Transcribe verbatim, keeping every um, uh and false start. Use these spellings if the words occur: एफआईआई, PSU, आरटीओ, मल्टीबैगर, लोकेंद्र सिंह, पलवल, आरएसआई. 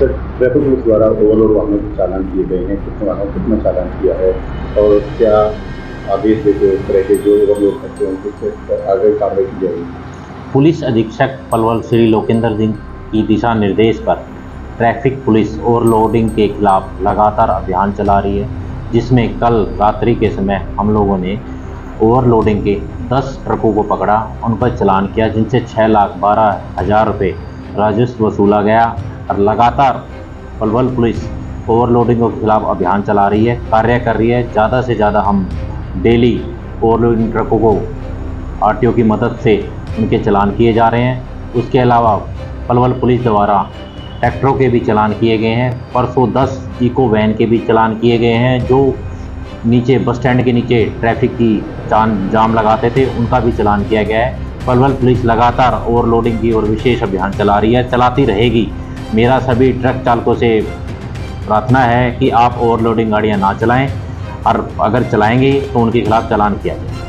Sir, traffic police द्वारा overload वाहनों के चालान किए गए हैं, कितने वाहनों कितना चालान किया है और क्या आदेश देते इस तरह के जो ओवरलोड करते हैं उनके आगे कार्रवाई की जाएगी। पुलिस अधीक्षक पलवल श्री लोकेंद्र सिंह की दिशा निर्देश पर ट्रैफिक पुलिस ओवरलोडिंग के खिलाफ लगातार अभियान चला रही है, जिसमें कल रात्रि के समय हम लोगों ने ओवरलोडिंग के दस ट्रकों को पकड़ा, उन पर चालान किया, जिनसे छः लाख बारह हज़ार रुपये राजस्व वसूला गया और लगातार पलवल पुलिस ओवरलोडिंग के खिलाफ अभियान चला रही है, कार्य कर रही है। ज़्यादा से ज़्यादा हम डेली ओवरलोडिंग ट्रकों को आरटीओ की मदद से उनके चालान किए जा रहे हैं। उसके अलावा पलवल पुलिस द्वारा ट्रैक्टरों के भी चालान किए गए हैं, परसों दस इको वैन के भी चालान किए गए हैं, जो नीचे बस स्टैंड के नीचे ट्रैफिक की जान जाम लगाते थे, उनका भी चालान किया गया है। पलवल पुलिस लगातार ओवरलोडिंग की और विशेष अभियान चला रही है, चलाती रहेगी। मेरा सभी ट्रक चालकों से प्रार्थना है कि आप ओवरलोडिंग गाड़ियां ना चलाएं और अगर चलाएंगे तो उनके खिलाफ चालान किया जाए।